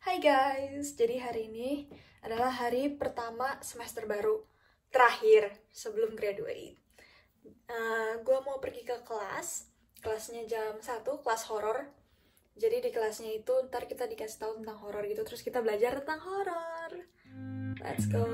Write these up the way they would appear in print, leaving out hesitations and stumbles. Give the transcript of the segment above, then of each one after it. Hai guys, jadi hari ini adalah hari pertama semester baru terakhir sebelum graduate. Gue mau pergi ke kelasnya jam 1, kelas horor. Jadi di kelasnya itu ntar kita dikasih tahu tentang horor gitu, terus kita belajar tentang horor. Let's go.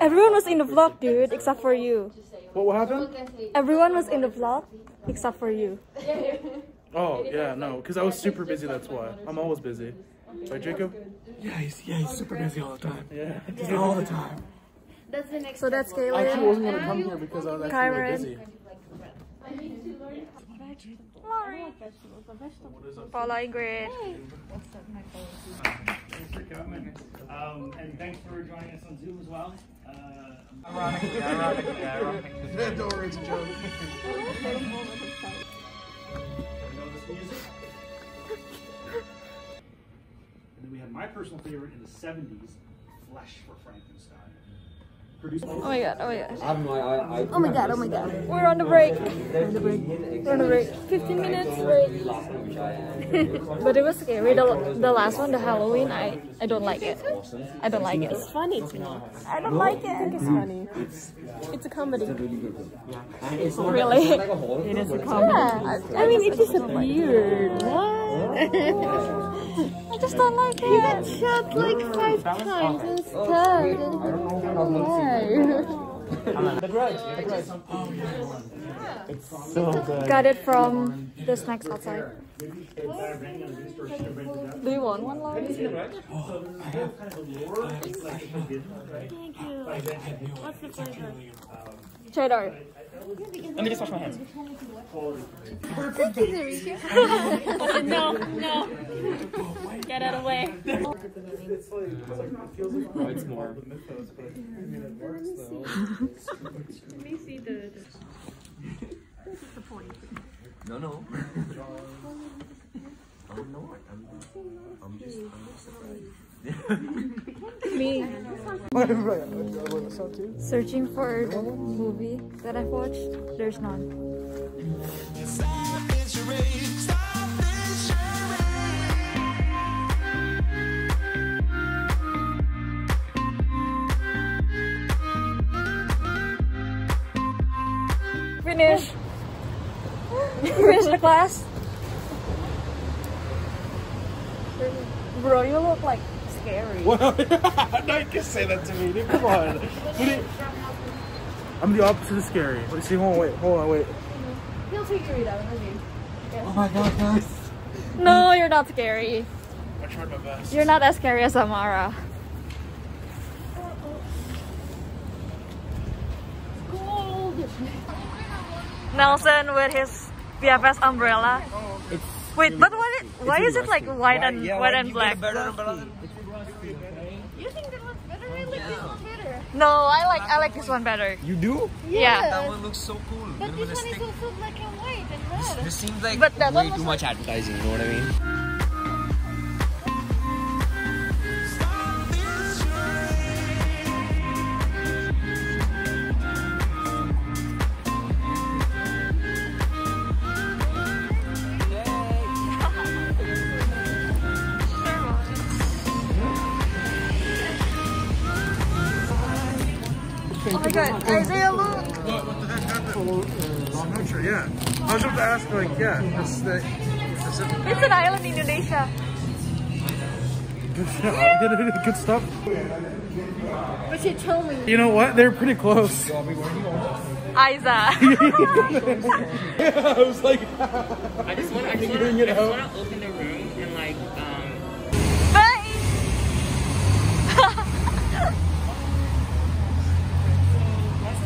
Everyone was in the vlog, dude, except for you. What happened? Everyone was in the vlog, except for you. Oh, yeah, no, because I was super busy, that's why. I'm always busy. Right, Jacob? Yeah, he's super busy all the time. Yeah, just all the time. That's the next. So that's Kaylin. I actually wasn't going to come here because I was actually really busy. Laurie. Following grade. Thanks for coming. And thanks for joining us on Zoom as well. Ironic. Don't worry, it's a joke. And then we had my personal favorite in the 70s, Flesh for Frankenstein. Oh my god. We're on the break. We're on the break. 15 minutes break. But it was scary. The last one, the Halloween, I don't like it. I don't like it. It's funny to me. I don't like it. I think it's funny. It's a comedy. Really? It is a comedy. Yeah. I mean, it is weird. What? I just don't like it. He got shot like 5 times and stuff. The Grudge. It's so good. Got it from the snacks outside. What? Do you want one, Laurie? Thank you. What's the flavor? Cheddar. Let me just wash my hands. No. Get out of the way. It's more. Let me see the. This is the point. No. Oh no, I'm just me. Searching for a movie that I've watched, there's none. Finish. Finish the class. Bro, you look like scary. Well, no, you can say that to me. Come on. I'm the opposite of scary. Wait, see, hold on, wait. He'll figure it out, won't you? Yeah. Oh my god, guys. No, you're not scary. I tried my best. You're not as scary as Amara. Nelson with his BFS umbrella. Wait, but why is it like white and black? You think that one's better? I like this one better. No, I like this one better. You do? Yeah. That one looks so cool. But this one is also black and white and red. This seems like way too much advertising, you know what I mean? Oh my god, Isaiah, look! What the heck happened? Long picture, yeah. I was about to ask, like, yeah, it's an island in Indonesia. Good stuff. Yeah. Good stuff. But you told me. You know what? They're pretty close. Yeah, I was like, I just want to open the room and, like,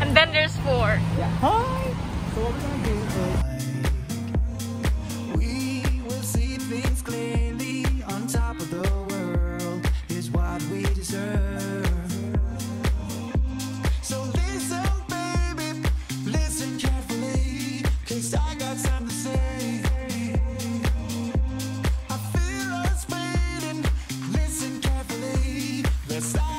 and then there's 4. Yeah. Hi! So what we're gonna do side.